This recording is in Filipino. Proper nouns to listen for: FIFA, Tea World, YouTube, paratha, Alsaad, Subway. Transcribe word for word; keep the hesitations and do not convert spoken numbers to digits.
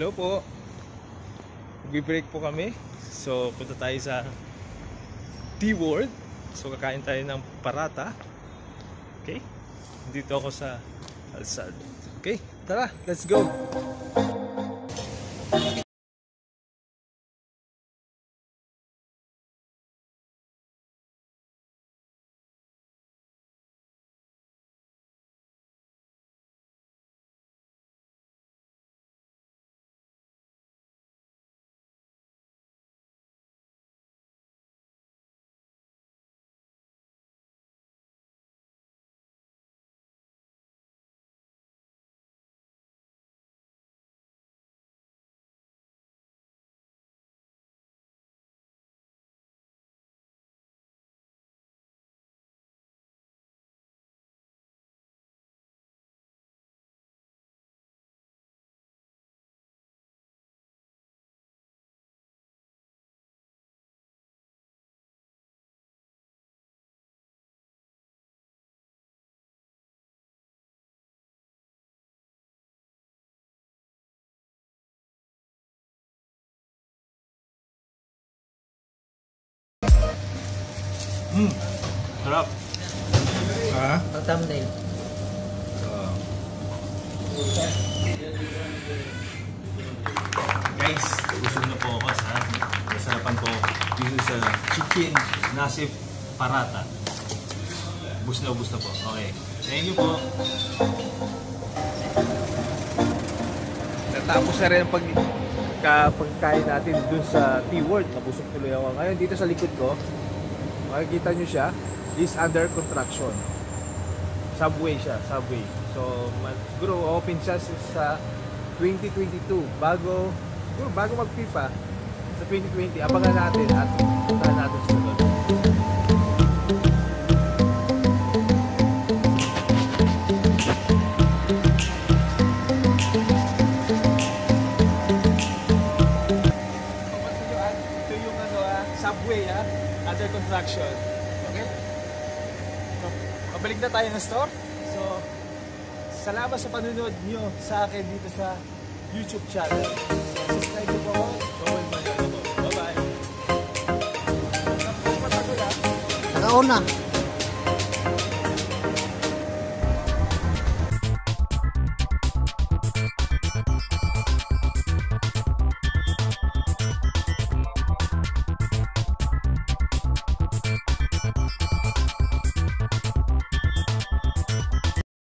Hello po. Nag-break po kami. So, punta tayo sa Tea World. So, kakain tayo ng paratha. Okay? Dito ako sa Alsaad. Okay? Tara, let's go! Hmm, harap. Ah? Tatam deh. Guys, busog na po ako sa nasarapan po dito sa chicken nasi paratha. Bus na, bus na po. Okay. Thank you po. Natapos na rin ang pag pagkain natin dun sa Tea World. Nabusog tuloy ako. Ngayon dito sa likod ko, makikita nyo siya, is under construction. Subway siya, subway. So, siguro open siya sa twenty twenty-two. Bago, siguro bago mag FIFA sa twenty twenty, abangan natin at puntahan natin sa doon. Papansin nyo, ito yung ano, ah, subway ah. Under construction. Okay? So, pabalik na tayo ng store. So, salamat sa panunod nyo sa akin dito sa YouTube channel. So, subscribe nyo po ako. Bye-bye. Nakaon na.